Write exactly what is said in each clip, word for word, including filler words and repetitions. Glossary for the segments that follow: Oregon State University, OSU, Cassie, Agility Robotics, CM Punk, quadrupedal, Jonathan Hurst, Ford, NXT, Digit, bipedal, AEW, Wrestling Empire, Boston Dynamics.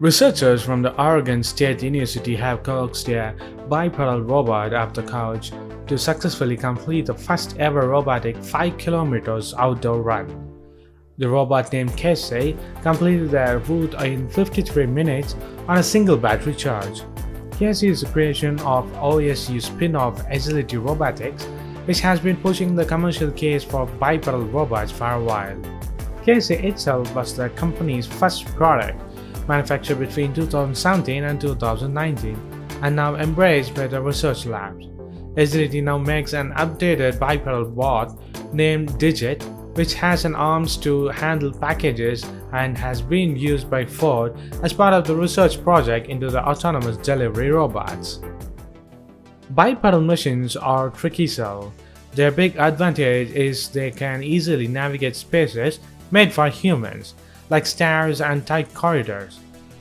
Researchers from the Oregon State University have coaxed their bipedal robot up the couch to successfully complete the first ever robotic five kilometers outdoor run. The robot named Cassie completed the route in fifty-three minutes on a single battery charge. Cassie is a creation of O S U spin-off Agility Robotics, which has been pushing the commercial case for bipedal robots for a while. Cassie itself was the company's first product, manufactured between two thousand seventeen and two thousand nineteen, and now embraced by the research labs. Agility now makes an updated bipedal bot named Digit, which has an arms to handle packages and has been used by Ford as part of the research project into the autonomous delivery robots. Bipedal machines are tricky cells. Their big advantage is they can easily navigate spaces made for humans, like stairs and tight corridors.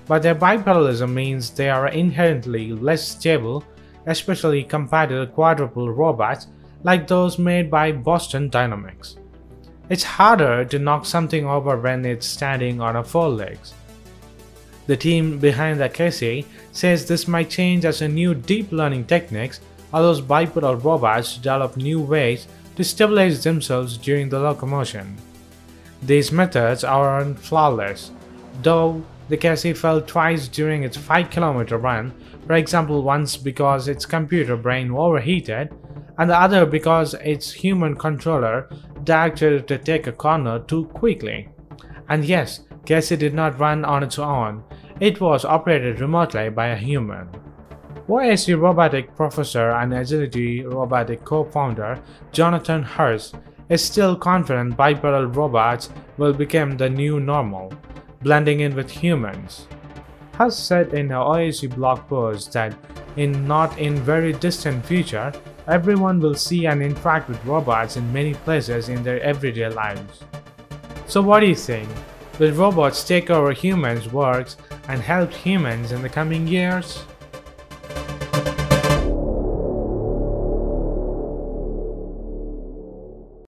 But their bipedalism means they are inherently less stable, especially compared to quadrupedal robots like those made by Boston Dynamics. It's harder to knock something over when it's standing on four legs. The team behind the Cassie says this might change as a new deep learning techniques allows bipedal robots to develop new ways to stabilize themselves during the locomotion. These methods aren't flawless, though the Cassie fell twice during its five kilometer run, for example once because its computer brain overheated and the other because its human controller directed it to take a corner too quickly. And yes, Cassie did not run on its own, it was operated remotely by a human. O S U robotic professor and Agility Robotic co-founder Jonathan Hurst is still confident bipedal robots will become the new normal, blending in with humans. Hurst said in her O S U blog post that in not in very distant future, everyone will see and interact with robots in many places in their everyday lives. So what do you think? Will robots take over humans' works and help humans in the coming years?